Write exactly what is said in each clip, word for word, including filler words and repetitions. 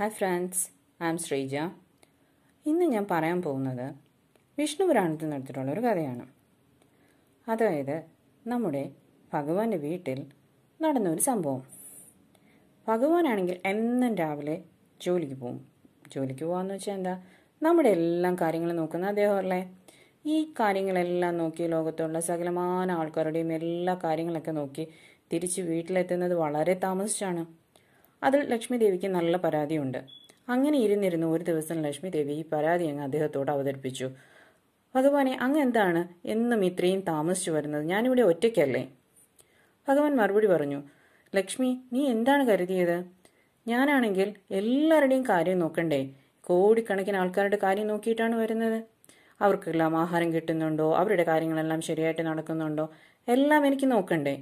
Hi friends, I am Sreeja. Innu njan parayan povunnathu Vishnu Vranathil nadutittulla oru kathayanu. Athayathu nammude Bhagavante veetil nadanna oru sambhavam. Bhagavan anengil ennum ravile jolikku povum. Jolikku povannu vecha entha? നമ്മുടെ എല്ലാ കാര്യങ്ങളും നോക്കുന്ന അദ്ദേഹമല്ലേ. ഈ കാര്യങ്ങളെല്ലാം നോക്കി ലോകത്തുള്ള സകലമാന ആൾക്കാരുടെയും എല്ലാ കാര്യങ്ങളൊക്കെ നോക്കി തിരിച്ച് വീട്ടിലെത്തുന്നത് വളരെ താമസിച്ചാണ്. അതിൽ ലക്ഷ്മി ദേവിക്ക് നല്ല പരാതിയുണ്ട്. അങ്ങനെ ഇരുന്നിരുന്ന് ഒരു ദിവസം ലക്ഷ്മി ദേവി ഈ പരാതി അങ്ങ് അദ്ദേഹത്തോട് അവതരിപ്പിച്ചു. ഭഗവാനെ, അങ്ങ് എന്താണ് എന്നും ഇത്രയും താമസിച്ചു വരുന്നത്? ഞാനിവിടെ ഒറ്റയ്ക്കല്ലേ? ഭഗവാൻ മറുപടി പറഞ്ഞു, ലക്ഷ്മി, നീ എന്താണ് കരുതിയത്? ഞാനാണെങ്കിൽ എല്ലാവരുടെയും കാര്യം നോക്കണ്ടേ? കോടിക്കണക്കിന് ആൾക്കാരുടെ കാര്യം നോക്കിയിട്ടാണ് വരുന്നത്. അവർക്കെല്ലാം ആഹാരം കിട്ടുന്നുണ്ടോ, അവരുടെ കാര്യങ്ങളെല്ലാം ശരിയായിട്ട് നടക്കുന്നുണ്ടോ, എല്ലാം എനിക്ക് നോക്കണ്ടേ?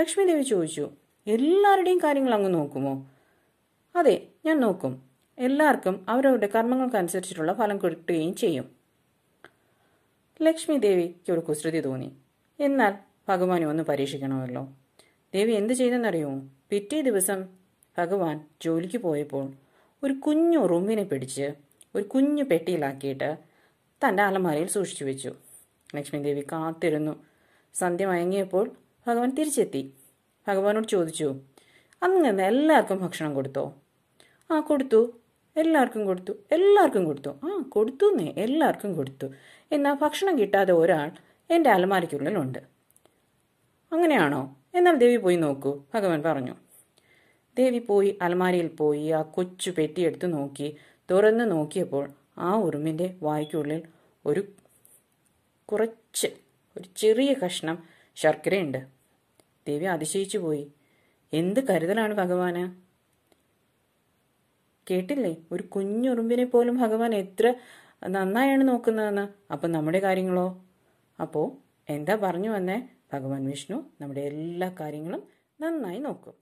ലക്ഷ്മി ദേവി ചോദിച്ചു, എല്ലാവരുടെയും കാര്യങ്ങൾ അങ്ങ് നോക്കുമോ? അതെ, ഞാൻ നോക്കും. എല്ലാവർക്കും അവരവരുടെ കർമ്മങ്ങൾക്കനുസരിച്ചിട്ടുള്ള ഫലം കിട്ടുകയും ചെയ്യും. ലക്ഷ്മി ദേവിക്ക് ഒരു കുസൃതി തോന്നി. എന്നാൽ ഭഗവാനെ ഒന്ന് പരീക്ഷിക്കണമല്ലോ. ദേവി എന്ത് ചെയ്തെന്നറിയുമോ? പിറ്റേ ദിവസം ഭഗവാൻ ജോലിക്ക് പോയപ്പോൾ ഒരു കുഞ്ഞു ഉറുമ്പിനെ പിടിച്ച് ഒരു കുഞ്ഞു പെട്ടിയിലാക്കിയിട്ട് തൻ്റെ അലമാരയിൽ സൂക്ഷിച്ചു വെച്ചു. ലക്ഷ്മി ദേവി കാത്തിരുന്നു. സന്ധ്യ മയങ്ങിയപ്പോൾ ഭഗവാൻ തിരിച്ചെത്തി. ഭഗവാനോട് ചോദിച്ചു, അന്ന് നിന്ന് എല്ലാവർക്കും ഭക്ഷണം കൊടുത്തോ? ആ, കൊടുത്തു. എല്ലാവർക്കും കൊടുത്തു? എല്ലാവർക്കും കൊടുത്തു. ആ, കൊടുത്തുന്നേ, എല്ലാവർക്കും കൊടുത്തു. എന്നാൽ ഭക്ഷണം കിട്ടാതെ ഒരാൾ എൻ്റെ അലമാരയ്ക്കുള്ളിലുണ്ട്. അങ്ങനെയാണോ? എന്നാൽ ദേവി പോയി നോക്കൂ, ഭഗവാൻ പറഞ്ഞു. ദേവി പോയി അലമാരയിൽ പോയി ആ കൊച്ചു പെട്ടിയെടുത്ത് നോക്കി. തുറന്ന് നോക്കിയപ്പോൾ ആ ഉറുമ്പിൻ്റെ വായ്ക്കുള്ളിൽ ഒരു കുറച്ച് ഒരു ചെറിയ കഷ്ണം ശർക്കരയുണ്ട്. ദേവി അതിശയിച്ചു പോയി. എന്ത് കരുതലാണ് ഭഗവാന്! കേട്ടില്ലേ, ഒരു കുഞ്ഞുറുമ്പിനെ പോലും ഭഗവാൻ എത്ര നന്നായാണ് നോക്കുന്നതെന്ന്. അപ്പം നമ്മുടെ കാര്യങ്ങളോ? അപ്പോൾ എന്താ പറഞ്ഞു വന്നേ? ഭഗവാൻ വിഷ്ണു നമ്മുടെ എല്ലാ കാര്യങ്ങളും നന്നായി നോക്കും.